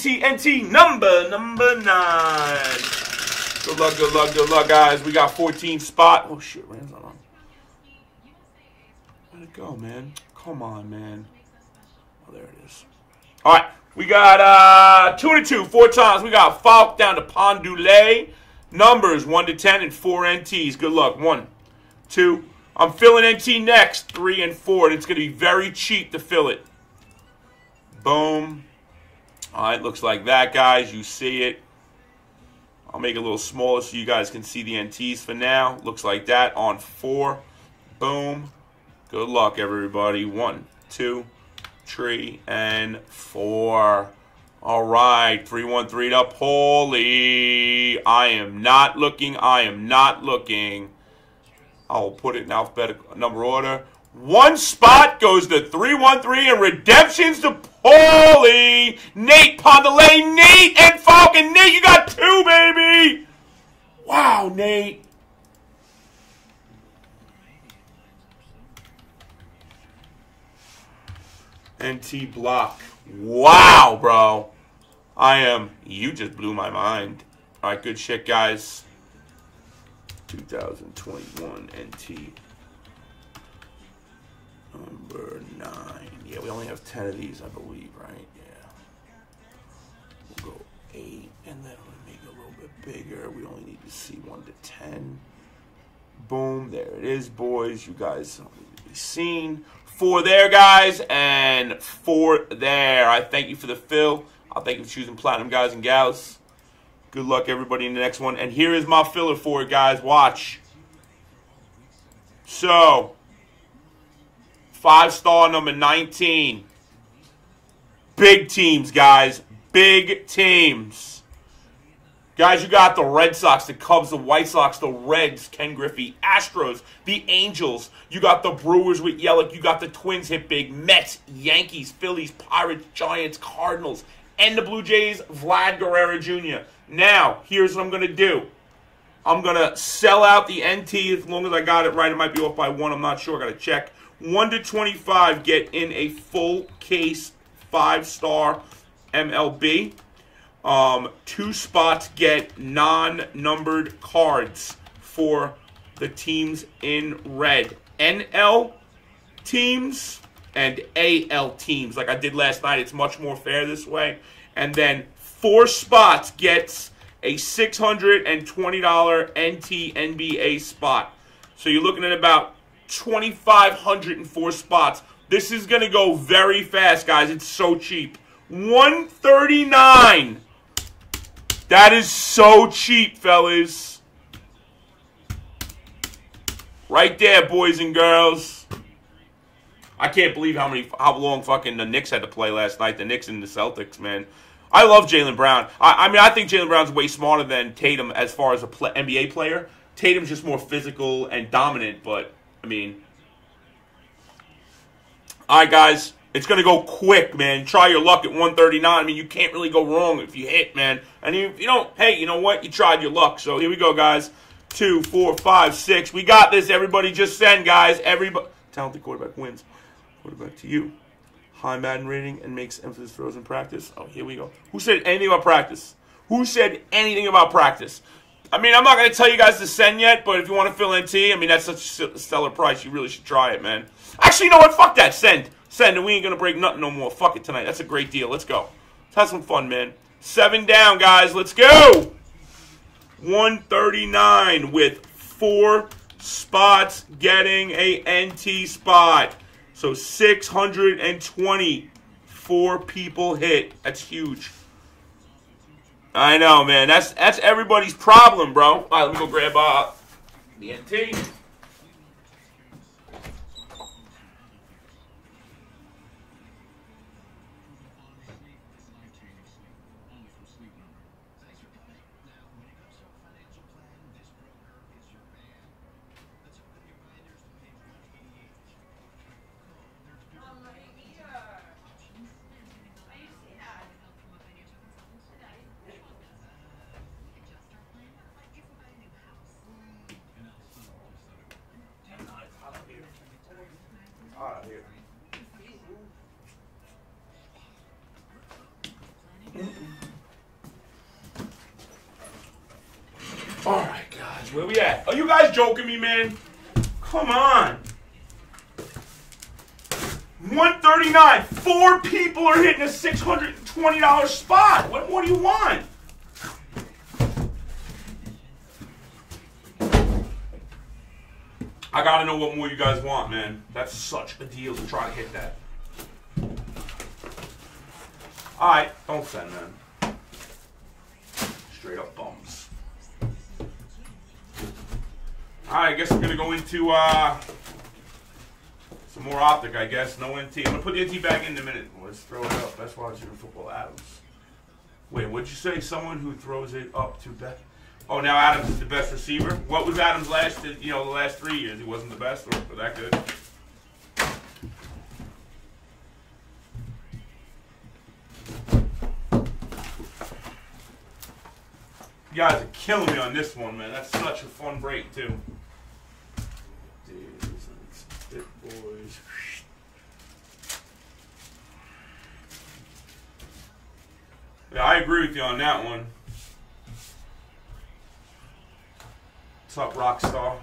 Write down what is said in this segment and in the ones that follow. NT, number 9. Good luck, guys. We got 14th spot. Oh, shit, Rams on. Where'd it go, man? Come on, man. Oh, there it is. All right, we got 2 to 2, 4 times. We got Falk down to Pondulé. Numbers 1 to 10 and 4 NTs. Good luck. 1, 2. I'm filling NT next, 3 and 4, and it's going to be very cheap to fill it. Boom. All right, looks like that, guys. You see it. I'll make it a little smaller so you guys can see the NTs for now. Looks like that on 4. Boom. Good luck, everybody. 1, 2, 3, and 4. All right. 3-1-3 to Paulie. I am not looking. I'll put it in alphabetical number order. 1 spot goes to 3-1-3, and redemptions to Paulie. Nate Pondulé, Nate, and Falcon. Nate, you got 2, baby. Wow, Nate. NT block. Wow, bro. You just blew my mind. All right, good shit, guys. 2021 NT. Number 9. Yeah, we only have 10 of these, I believe, right? Yeah. We'll go 8, and then we'll make it a little bit bigger. We only need to see 1 to 10. Boom. There it is, boys. You guys don't need to be seen. 4 there, guys, and 4 there. I thank you for the fill. I thank you for choosing Platinum, guys and gals. Good luck, everybody, in the next one. And here is my filler for it, guys. Watch. So, 5-star number 19. Big teams, guys. Big teams. Guys, you got the Red Sox, the Cubs, the White Sox, the Reds, Ken Griffey, Astros, the Angels. You got the Brewers with Yelich. You got the Twins hit big. Mets, Yankees, Phillies, Pirates, Giants, Cardinals, and the Blue Jays, Vlad Guerrero Jr. Now, here's what I'm going to do. I'm going to sell out the NT as long as I got it right. It might be off by 1. I'm not sure. I got to check. 1 to 25, get in a full case 5-star MLB. 2 spots, get non-numbered cards for the teams in red. NL teams and AL teams, like I did last night. It's much more fair this way. And then 4 spots gets a $620 NT NBA spot. So you're looking at about 2,504 spots. This is going to go very fast, guys. It's so cheap. 139. That is so cheap, fellas. Right there, boys and girls. I can't believe how long fucking the Knicks had to play last night. The Knicks and the Celtics, man. I love Jaylen Brown. I mean, I think Jaylen Brown's way smarter than Tatum as far as a NBA player. Tatum's just more physical and dominant, but I mean, all right, guys, it's going to go quick, man. Try your luck at 139. I mean, you can't really go wrong if you hit, man. And if you don't, hey, you know what? You tried your luck. So here we go, guys. 2, 4, 5, 6. We got this, everybody. Just send, guys. Everybody. Talented quarterback wins. Quarterback to you. High Madden rating and makes emphasis throws in practice. Oh, here we go. Who said anything about practice? Who said anything about practice? I mean, I'm not going to tell you guys to send yet, but if you want to fill NT, I mean, that's such a stellar price. You really should try it, man. Actually, you know what? Fuck that. Send. Send, and we ain't going to break nothing no more. Fuck it tonight. That's a great deal. Let's go. Let's have some fun, man. 7 down, guys. Let's go. 139 with 4 spots getting a NT spot. So 624 people hit. That's huge. I know, man. That's everybody's problem, bro. All right, let me go grab the NT. matches. Where we at? Are you guys joking me, man? Come on. 139. Four people are hitting a $620 spot. What more do you want? I gotta know what more you guys want, man. That's such a deal to try to hit that. Alright, don't send, man. Straight up bums. Alright, I guess I'm gonna go into some more optic, I guess. No NT. I'm gonna put the NT back in a minute. Let's throw it up. That's why it's your football, Adams. Wait, what'd you say? Someone who throws it up to bet. Oh, now Adams is the best receiver. What was Adams last, you know, the last 3 years? He wasn't the best, or was that good? You guys are killing me on this one, man. That's such a fun break, too. Dude, boys. Yeah, I agree with you on that one. What's up, Rockstar?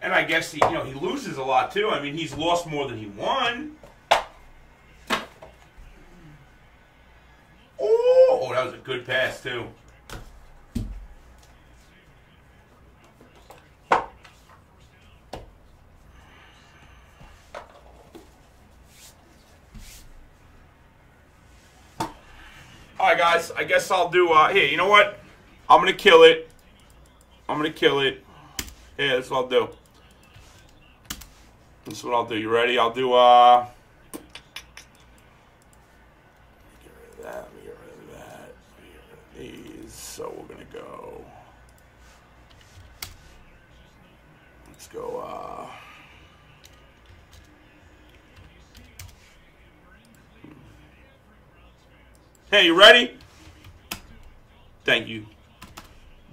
And I guess he, you know, he loses a lot too. I mean, he's lost more than he won. That was a good pass, too. Alright, guys. I guess I'll do... here, you know what? I'm going to kill it. I'm going to kill it. Yeah, that's what I'll do. That's what I'll do. You ready? I'll do... So we're gonna go. Let's go. Hey, you ready? Thank you.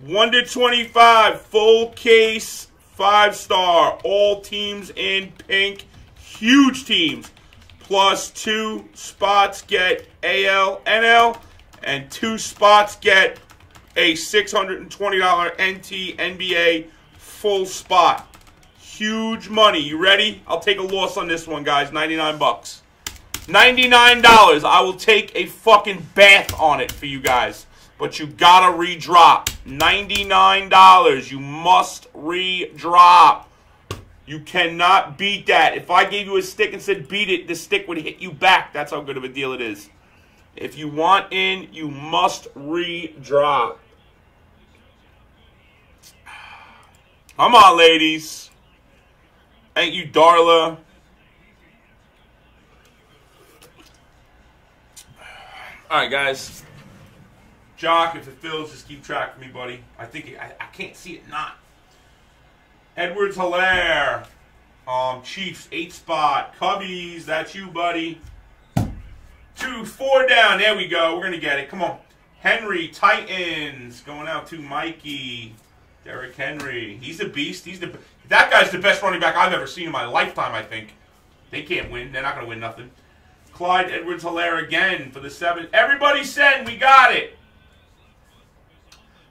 1 to 25, full case, 5-star. All teams in pink. Huge teams. Plus 2 spots get AL, NL, and 2 spots get a $620 NT NBA full spot. Huge money. You ready? I'll take a loss on this one, guys. 99 bucks. $99. I will take a fucking bath on it for you guys. But you gotta redrop. $99. You must redrop. You cannot beat that. If I gave you a stick and said beat it, the stick would hit you back. That's how good of a deal it is. If you want in, you must re-drop. Come on, ladies. Thank you, Darla. All right, guys. Jock, if it fills, just keep track of me, buddy. I think I can't see it not. Edwards-Hilaire. Chiefs, 8-spot. Cubbies, that's you, buddy. 2, 4 down. There we go. We're going to get it. Come on. Henry, Titans. Going out to Mikey. Derrick Henry. He's a beast. That guy's the best running back I've ever seen in my lifetime, I think. They can't win. They're not going to win nothing. Clyde Edwards-Hilaire again for the 7th. Everybody send. We got it.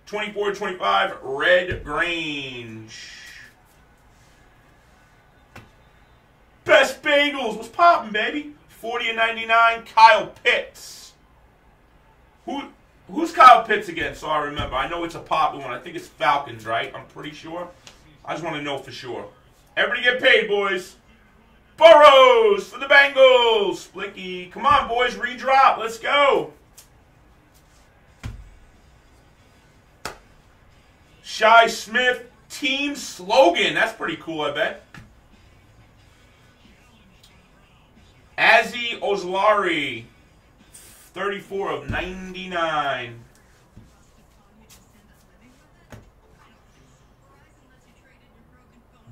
24-25. Red Grange. Best Bengals. What's poppin', baby? 40-99, Kyle Pitts. Who's Kyle Pitts again? So I remember. I know it's a popular one. I think it's Falcons, right? I'm pretty sure. I just want to know for sure. Everybody get paid, boys. Burrows for the Bengals. Splicky. Come on, boys. Redrop. Let's go. Shy Smith. Team slogan. That's pretty cool, I bet. Aziz Ojolari, 34 of 99.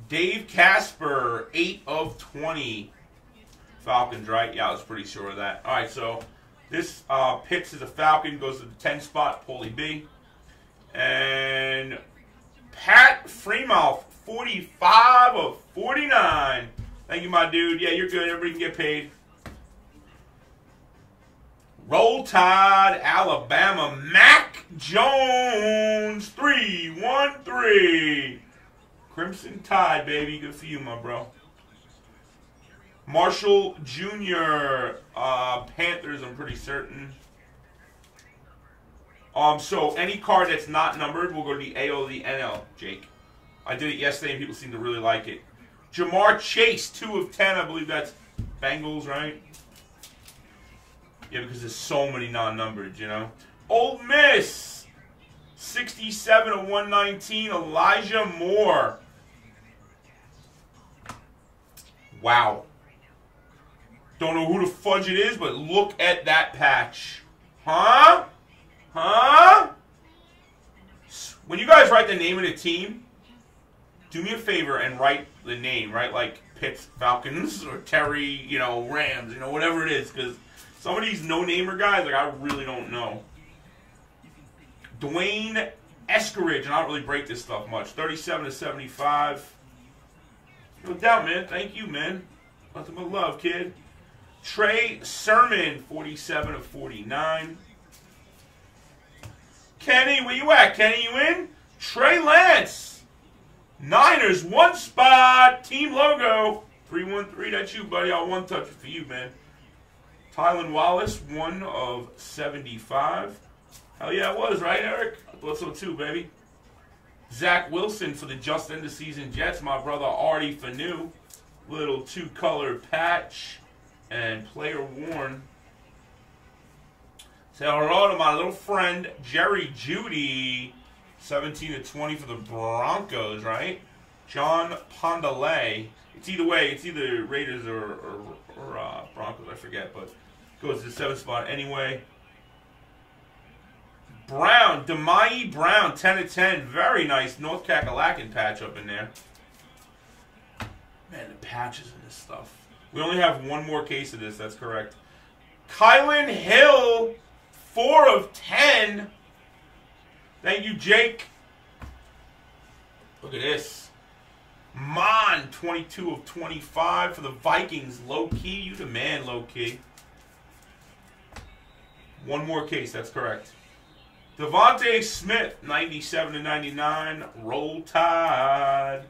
Dave Casper, 8 of 20. Falcons, right? Yeah, I was pretty sure of that. All right, so This Pitts is a Falcon, goes to the 10 spot, Paulie B. And Pat Freemouth, 45 of 49. Thank you, my dude. Yeah, you're good. Everybody can get paid. Roll Tide, Alabama. Mac Jones, 313. Crimson Tide, baby. Good for you, my bro. Marshall Jr., Panthers, I'm pretty certain. So any card that's not numbered will go to the AO, the NL, Jake. I did it yesterday and people seem to really like it. Jamar Chase, 2 of 10. I believe that's Bengals, right? Yeah, because there's so many non-numbered, you know. Ole Miss, 67 of 119. Elijah Moore. Wow. Don't know who the fudge it is, but look at that patch. Huh? Huh? When you guys write the name of the team, do me a favor and write the name, right? Like Pitts Falcons or Terry, you know, Rams, you know, whatever it is. Because some of these no-namer guys, like, I really don't know. Dwayne Eskridge, and I don't really break this stuff much. 37 to 75. No doubt, man. Thank you, man. Nothing but love, kid. Trey Sermon, 47 of 49. Kenny, where you at? Kenny, you in? Trey Lance. Niners, 1 spot. Team logo. 313, that's you, buddy. I'll one touch it for you, man. Tylan Wallace, 1 of 75. Hell yeah, it was, right, Eric? I thought so too, baby. Zach Wilson for the just end of season Jets. My brother Artie Fanu. Little 2-color patch and player worn. Say hello to my little friend Jerry Judy, 17 to 20 for the Broncos, right? John Pondale. It's either way. It's either Raiders or Broncos. I forget, but goes to the 7th spot anyway. Brown, Demai Brown, 10 of 10. Very nice North Kakalakton patch up in there. Man, the patches in this stuff. We only have one more case of this, that's correct. Kylan Hill, 4 of 10. Thank you, Jake. Look at this. Mon, 22 of 25 for the Vikings. Low key, you the man, low key. One more case, that's correct. Devontae Smith, 97 to 99. Roll Tide.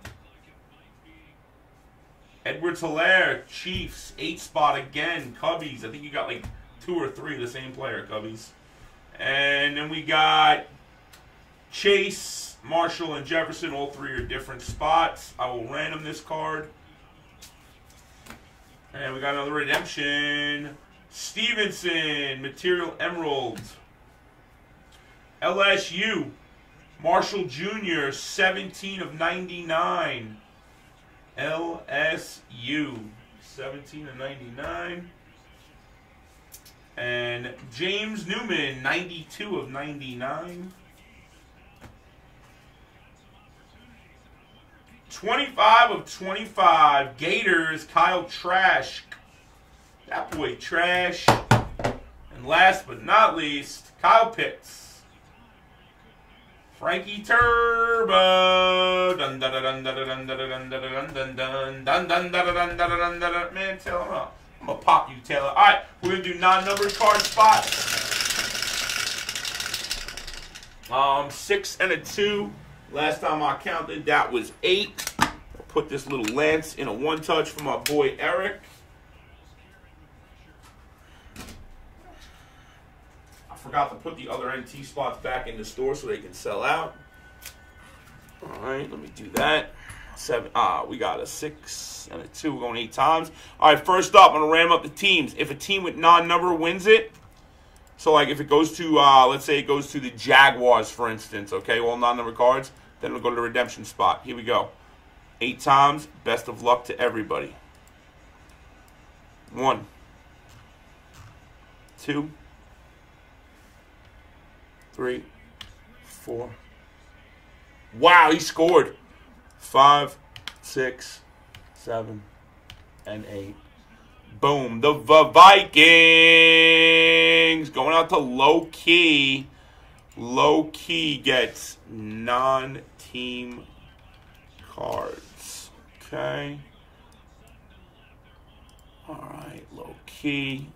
Edwards-Helaire, Chiefs, 8 spot again. Cubbies, I think you got like 2 or 3 of the same player, Cubbies. And then we got Chase, Marshall, and Jefferson. All 3 are different spots. I will random this card. And we got another redemption. Stevenson, Material Emerald. LSU, Marshall Jr., 17 of 99. LSU, 17 of 99. And James Newman, 92 of 99. 25 of 25. Gators, Kyle Trask. That boy trash. And last but not least, Kyle Pitts. Frankie Turbo. Dun dun dun dun dun dun dun dun dun dun dun dun dun dun dun dun. Man, tell him up. I'm going to pop you, Taylor. All right, we're going to do non-numbered card spots. 6 and a 2. Last time I counted, that was 8. I'll put this little Lance in a one-touch for my boy Eric. I forgot to put the other NT spots back in the store so they can sell out. All right, let me do that. 7. We got a 6 and a 2. We're going 8 times. All right, first up, I'm going to ram up the teams. If a team with non-number wins it, so like if it goes to, let's say it goes to the Jaguars, for instance, okay, all non-number cards, then it'll go to the redemption spot. Here we go. 8 times. Best of luck to everybody. 1, 2, 3, 4. Wow, he scored. 5, 6, 7, and 8. Boom. The Vikings. Kings going out to Low-Key. Low-Key gets non-team cards. Okay. All right, Low-Key.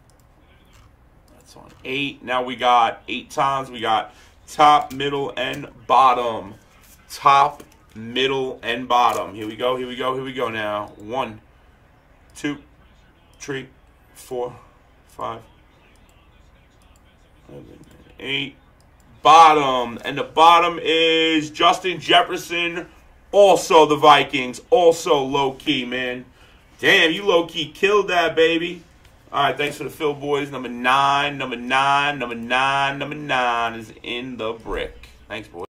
That's on 8. Now we got 8 times. We got top, middle, and bottom. Top, middle, and bottom. Here we go, here we go, here we go now. 1, 2, 3, 4, 5, 7, 8. Bottom. And the bottom is Justin Jefferson. Also the Vikings. Also Low-Key, man. Damn, you Low-Key killed that, baby. All right, thanks for the fill, boys. Number 9, number 9, number 9, number 9 is in the brick. Thanks, boys.